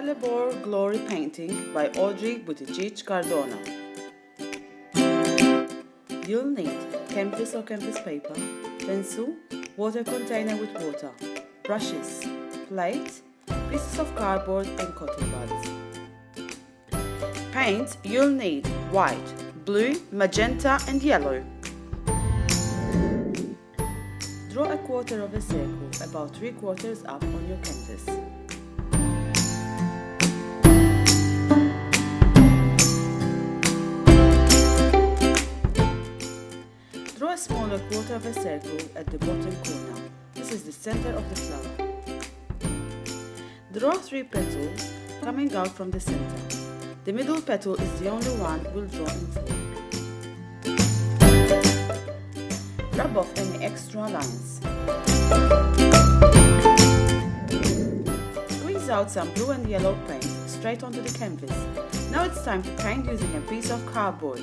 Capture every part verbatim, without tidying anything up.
Hellebore Glory Painting by Audrey Buttigieg Cardona. You'll need canvas or canvas paper, pencil, water container with water, brushes, plate, pieces of cardboard and cotton buds. Paints you'll need white, blue, magenta and yellow. Draw a quarter of a circle, about three quarters up on your canvas. Draw a smaller quarter of a circle at the bottom corner. This is the center of the flower. Draw three petals coming out from the center. The middle petal is the only one we'll draw in full. Rub off any extra lines. Squeeze out some blue and yellow paint straight onto the canvas. Now it's time to paint using a piece of cardboard.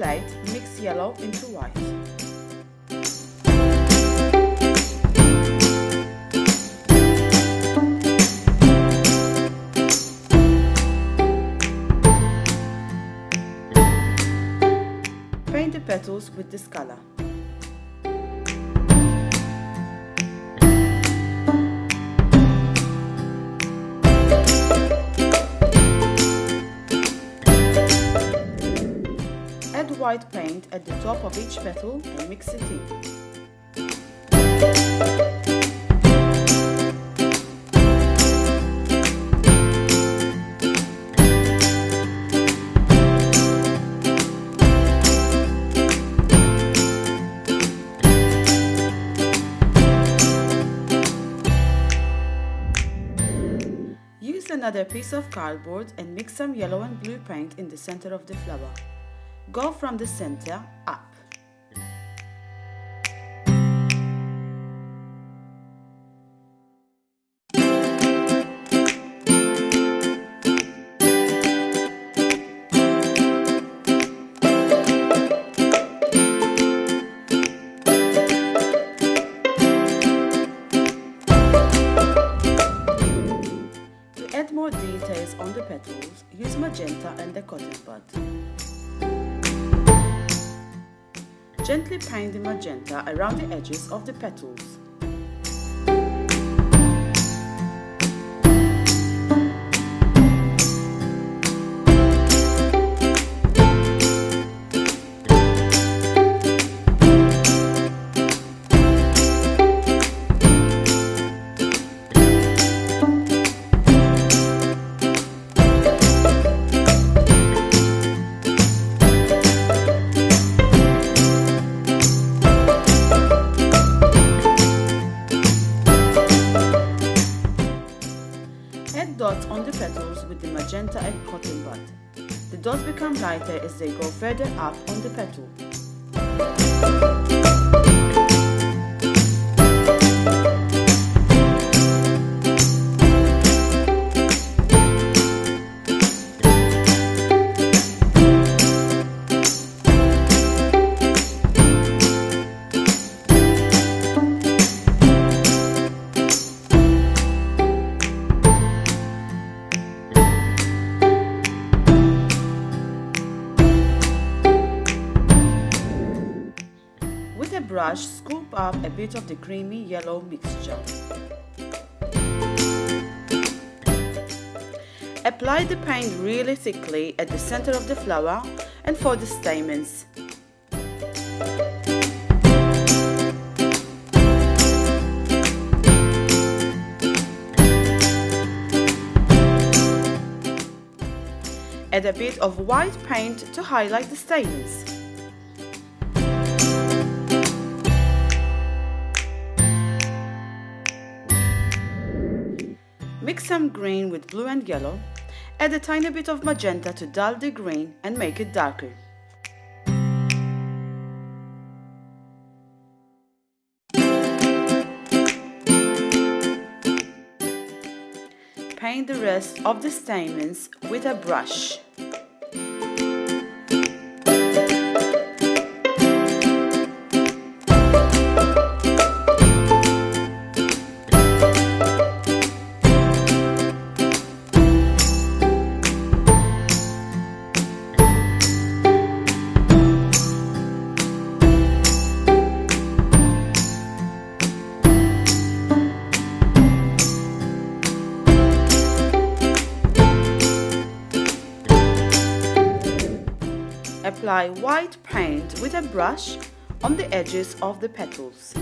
Plate, mix yellow into white. Paint the petals with this color. Add white paint at the top of each petal and mix it in. Use another piece of cardboard and mix some yellow and blue paint in the center of the flower. Go from the center up. To add more details on the petals, use magenta and the cotton bud. Gently paint the magenta around the edges of the petals. Add dots on the petals with the magenta and cotton bud. The dots become lighter as they go further up on the petal. With a brush, scoop up a bit of the creamy yellow mixture. Apply the paint really thickly at the center of the flower and for the stamens. Add a bit of white paint to highlight the stamens. Mix some green with blue and yellow, add a tiny bit of magenta to dull the green and make it darker. paint the rest of the stamens with a brush. Apply white paint with a brush on the edges of the petals.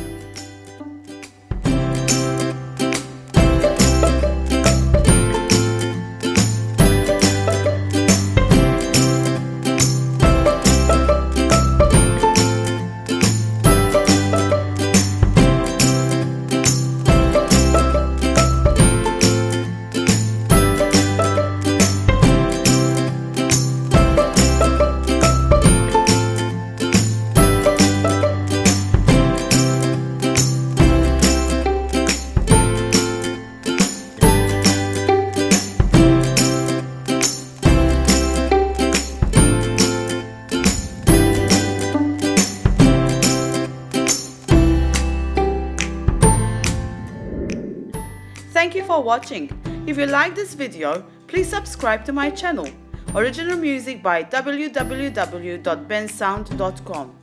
Thank you for watching. If you like this video, please subscribe to my channel. Original music by w w w dot bensound dot com.